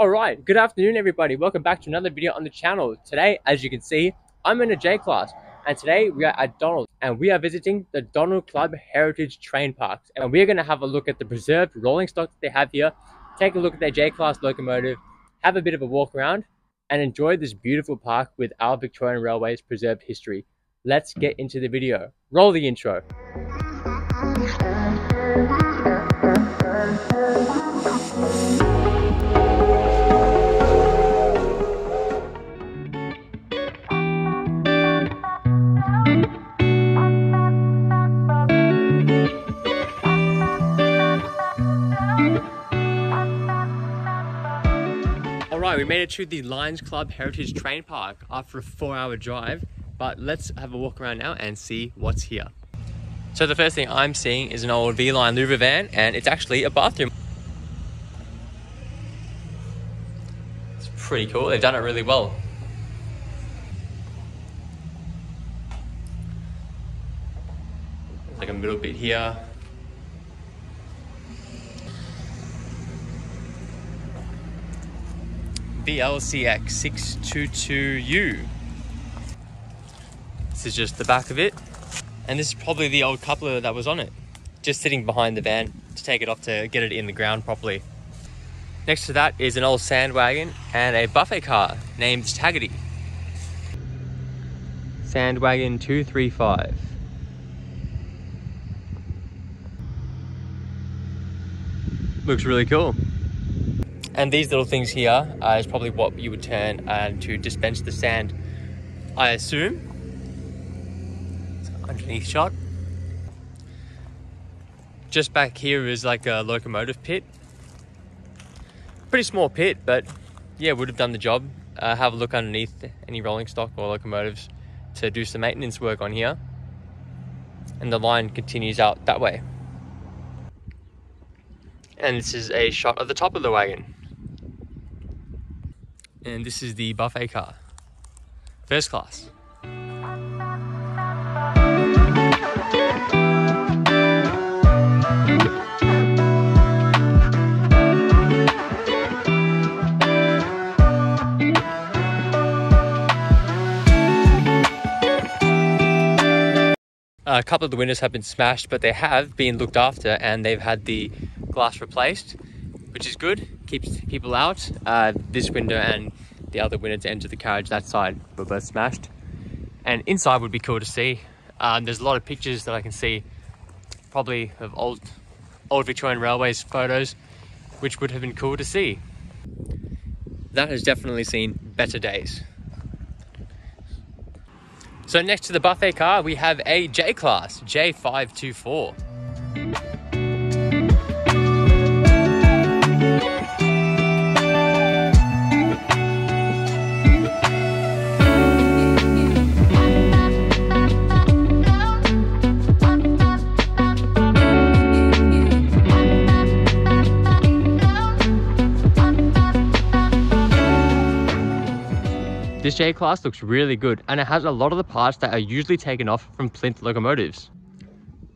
Alright, good afternoon everybody, welcome back to another video on the channel. Today, as you can see, I'm in a J-Class, and today we are at Donald, and we are visiting the Donald Club Heritage Train Park. And we're going to have a look at the preserved rolling stock that they have here, take a look at their J-Class locomotive, have a bit of a walk around, and enjoy this beautiful park with our Victorian Railway's preserved history. Let's get into the video. Roll the intro. We made it to the Lions Club Heritage Train Park after a 4-hour drive, but let's have a walk around now and see what's here. So the first thing I'm seeing is an old V-Line louver van, and it's actually a bathroom. It's pretty cool, they've done it really well. Like a middle bit here. VLCX622U. This is just the back of it, and this is probably the old coupler that was on it, just sitting behind the van to take it off to get it in the ground properly. Next to that is an old sand wagon and a buffet car named Taggarty. Sand wagon 235. Looks really cool. And these little things here is probably what you would turn to dispense the sand, I assume. It's an underneath shot. Just back here is like a locomotive pit. Pretty small pit, but yeah, would have done the job. Have a look underneath any rolling stock or locomotives to do some maintenance work on here. And the line continues out that way. And this is a shot of the top of the wagon. And this is the buffet car, first class. A couple of the windows have been smashed, but they have been looked after and they've had the glass replaced, which is good, keeps people out. This window and the other window to enter the carriage that side were both smashed, and inside would be cool to see. There's a lot of pictures that I can see, probably of old Victorian Railways photos, which would have been cool to see. That has definitely seen better days. So next to the buffet car we have a J-Class, J524. This J-Class looks really good, and it has a lot of the parts that are usually taken off from plinth locomotives.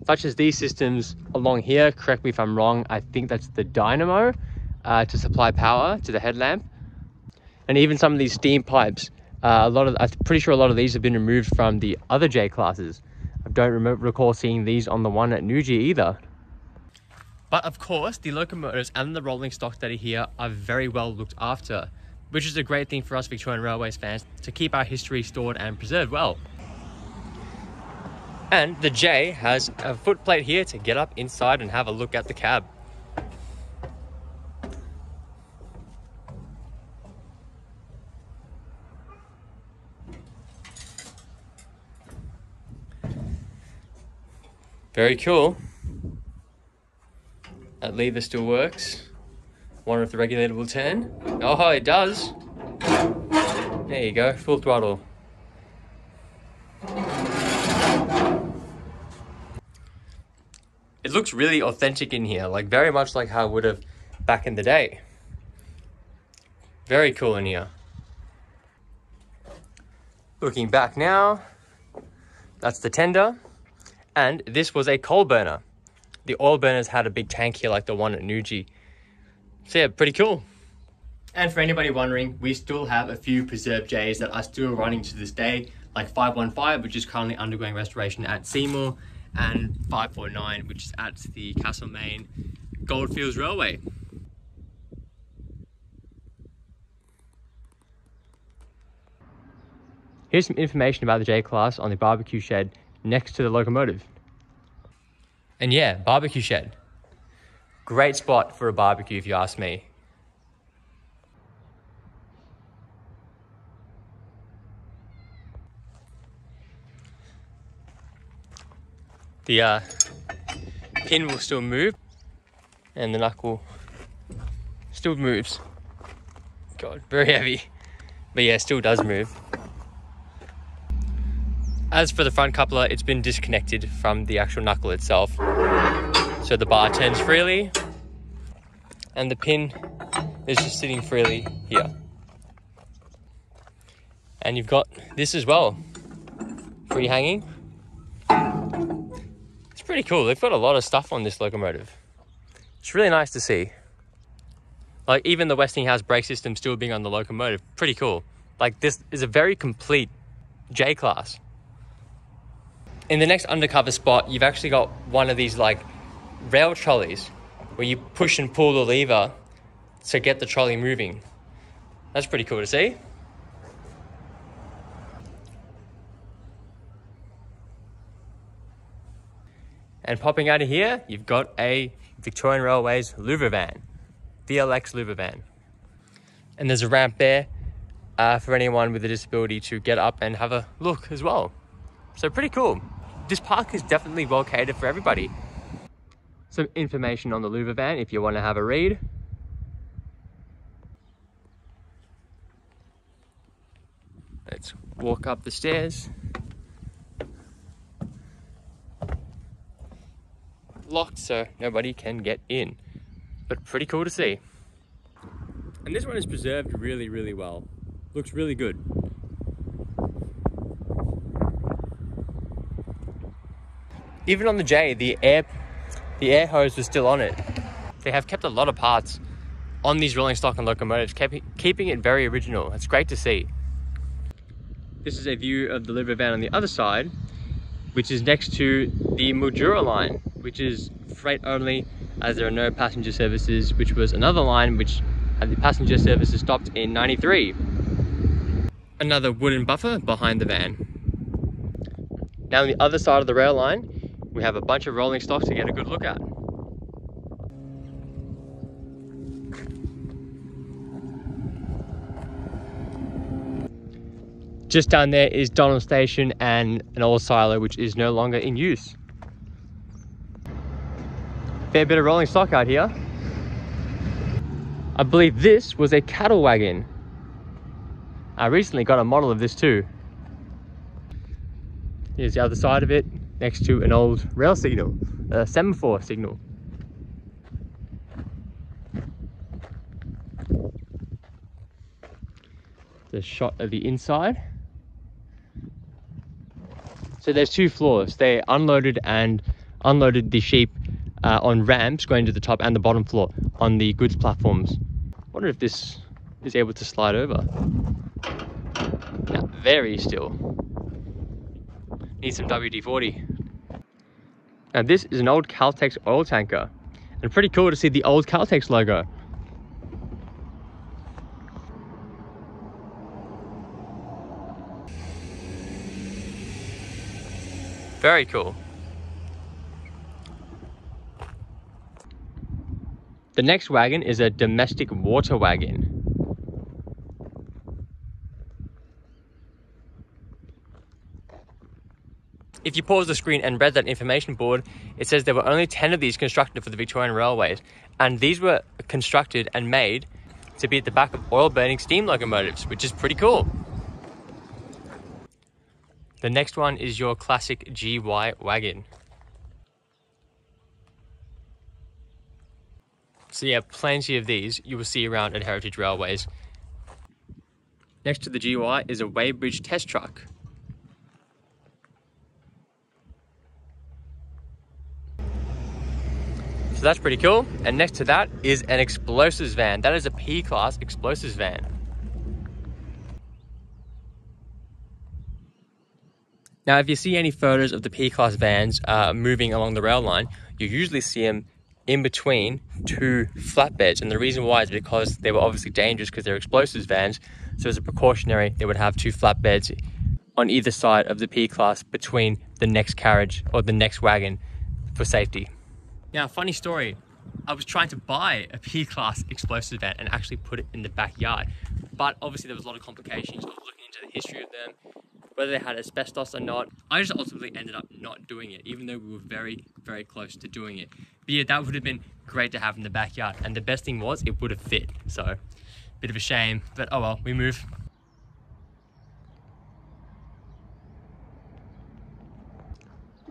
Such as these systems along here, correct me if I'm wrong, I think that's the dynamo to supply power to the headlamp. And even some of these steam pipes, I'm pretty sure a lot of these have been removed from the other J-Classes. I don't recall seeing these on the one at Newgie either. But of course, the locomotives and the rolling stock that are here are very well looked after, which is a great thing for us Victorian Railways fans to keep our history stored and preserved well. And the J has a footplate here to get up inside and have a look at the cab. Very cool. That lever still works. Wonder if the regulator will turn. Oh, it does. There you go, full throttle. It looks really authentic in here, like very much like how it would have back in the day. Very cool in here. Looking back now, that's the tender. And this was a coal burner. The oil burners had a big tank here like the one at Newgie. So yeah, pretty cool. And for anybody wondering, we still have a few preserved J's that are still running to this day, like 515, which is currently undergoing restoration at Seymour, and 549, which is at the Castlemaine Goldfields Railway. Here's some information about the J-Class on the barbecue shed next to the locomotive. And yeah, barbecue shed. Great spot for a barbecue if you ask me. The pin will still move and the knuckle still moves. God, very heavy. But yeah, it still does move. As for the front coupler, it's been disconnected from the actual knuckle itself. So the bar turns freely and the pin is just sitting freely here. And you've got this as well, free hanging. It's pretty cool. They've got a lot of stuff on this locomotive. It's really nice to see. Like even the Westinghouse brake system still being on the locomotive, pretty cool. Like this is a very complete J-Class. In the next undercover spot, you've actually got one of these like rail trolleys where you push and pull the lever to get the trolley moving. That's pretty cool to see. And popping out of here, you've got a Victorian Railways louver van, VLX louver van. And there's a ramp there for anyone with a disability to get up and have a look as well. So pretty cool. This park is definitely well catered for everybody. Some information on the louver van if you want to have a read. Let's walk up the stairs. Locked so nobody can get in, but pretty cool to see. And this one is preserved really, really well. Looks really good. Even on the J, the air hose was still on it. They have kept a lot of parts on these rolling stock and locomotives, keeping it very original. It's great to see. This is a view of the louver van on the other side, which is next to the Mildura line, which is freight only as there are no passenger services, which was another line which had the passenger services stopped in '93. Another wooden buffer behind the van. Now on the other side of the rail line, we have a bunch of rolling stock to get a good look at. Just down there is Donald Station and an old silo which is no longer in use. Fair bit of rolling stock out here. I believe this was a cattle wagon. I recently got a model of this too. Here's the other side of it, next to an old rail signal, a semaphore signal. The shot of the inside. So there's two floors. They unloaded the sheep on ramps going to the top and the bottom floor on the goods platforms. I wonder if this is able to slide over. Now, very still. Need some WD-40. Now this is an old Caltex oil tanker, and pretty cool to see the old Caltex logo. Very cool. The next wagon is a domestic water wagon. If you pause the screen and read that information board, it says there were only 10 of these constructed for the Victorian Railways, and these were constructed and made to be at the back of oil-burning steam locomotives, which is pretty cool. The next one is your classic GY wagon. So yeah, plenty of these you will see around at Heritage Railways. Next to the GY is a weighbridge test truck. So that's pretty cool. And next to that is an explosives van. That is a P-class explosives van. Now, if you see any photos of the P-class vans moving along the rail line, you usually see them in between two flatbeds. And the reason why is because they were obviously dangerous because they're explosives vans. So as a precautionary, they would have two flatbeds on either side of the P-class between the next carriage or the next wagon for safety. Now, funny story, I was trying to buy a P-class explosives van and actually put it in the backyard. But obviously there was a lot of complications of looking into the history of them, whether they had asbestos or not. I just ultimately ended up not doing it, even though we were very, very close to doing it. But yeah, that would have been great to have in the backyard. And the best thing was it would have fit. So, bit of a shame, but oh well, we move.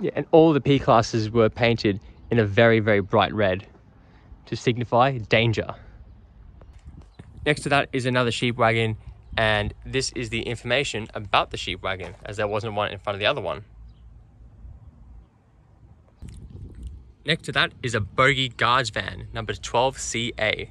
Yeah, and all the P-classes were painted in a very, very bright red to signify danger. Next to that is another sheep wagon. And this is the information about the sheep wagon, as there wasn't one in front of the other one. Next to that is a bogey guards van, number 12CA.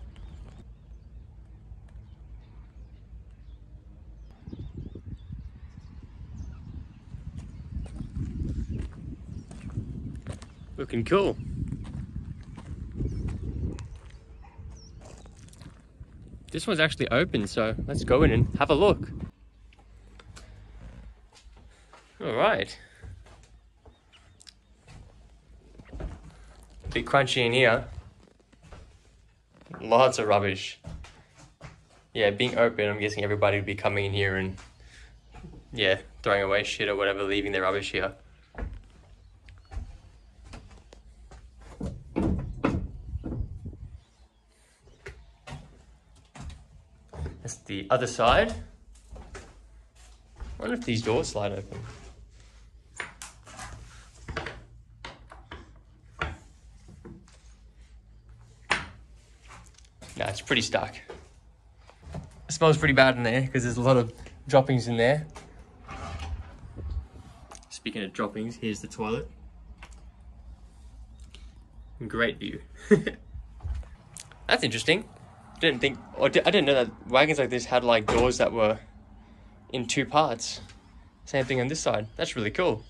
Looking cool. This one's actually open, so let's go in and have a look. All right. A bit crunchy in here. Lots of rubbish. Yeah, being open, I'm guessing everybody would be coming in here and, yeah, throwing away shit or whatever, leaving their rubbish here. The other side. I wonder if these doors slide open. Nah, it's pretty stuck. It smells pretty bad in there because there's a lot of droppings in there. Speaking of droppings, here's the toilet. Great view. That's interesting. I didn't know that wagons like this had like doors that were in two parts. Same thing on this side. That's really cool.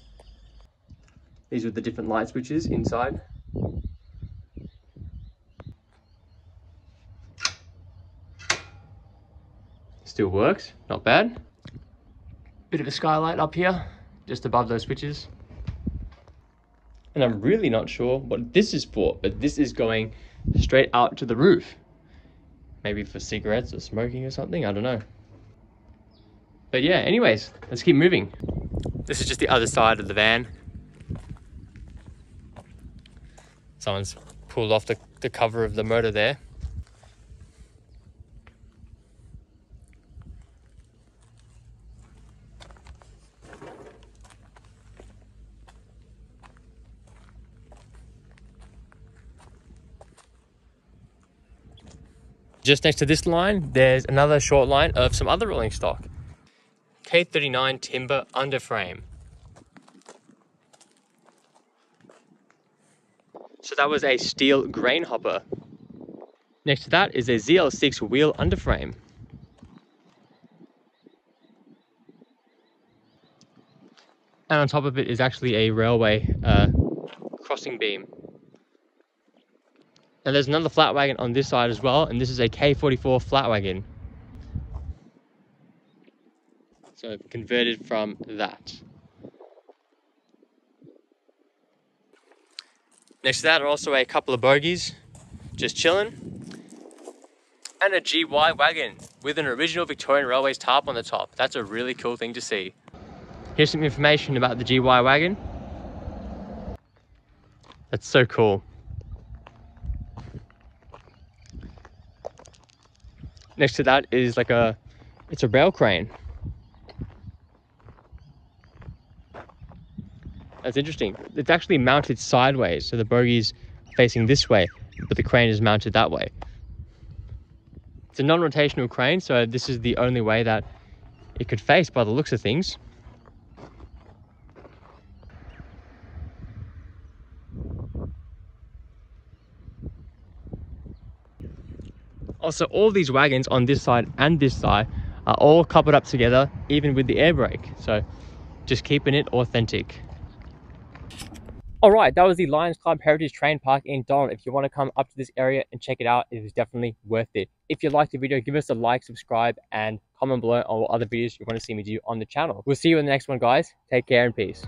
These are the different light switches inside. Still works, not bad. Bit of a skylight up here, just above those switches. And I'm really not sure what this is for, but this is going straight out to the roof. Maybe for cigarettes or smoking or something, I don't know. But yeah, anyways, let's keep moving. This is just the other side of the van. Someone's pulled off the cover of the motor there. Just next to this line, there's another short line of some other rolling stock. K39 timber underframe. So that was a steel grain hopper. Next to that is a ZL6 wheel underframe. And on top of it is actually a railway crossing beam. Now there's another flat wagon on this side as well, and this is a K44 flat wagon. So converted from that. Next to that are also a couple of bogies, just chilling. And a GY wagon with an original Victorian Railways tarp on the top. That's a really cool thing to see. Here's some information about the GY wagon. That's so cool. Next to that is like it's a rail crane. That's interesting. It's actually mounted sideways. So the bogies are facing this way, but the crane is mounted that way. It's a non-rotational crane. So this is the only way that it could face by the looks of things. Also, all these wagons on this side and this side are all coupled up together, even with the air brake. So just keeping it authentic. Alright, that was the Lions Club Heritage Train Park in Donald. If you want to come up to this area and check it out, it is definitely worth it. If you liked the video, give us a like, subscribe, and comment below on what other videos you want to see me do on the channel. We'll see you in the next one, guys. Take care and peace.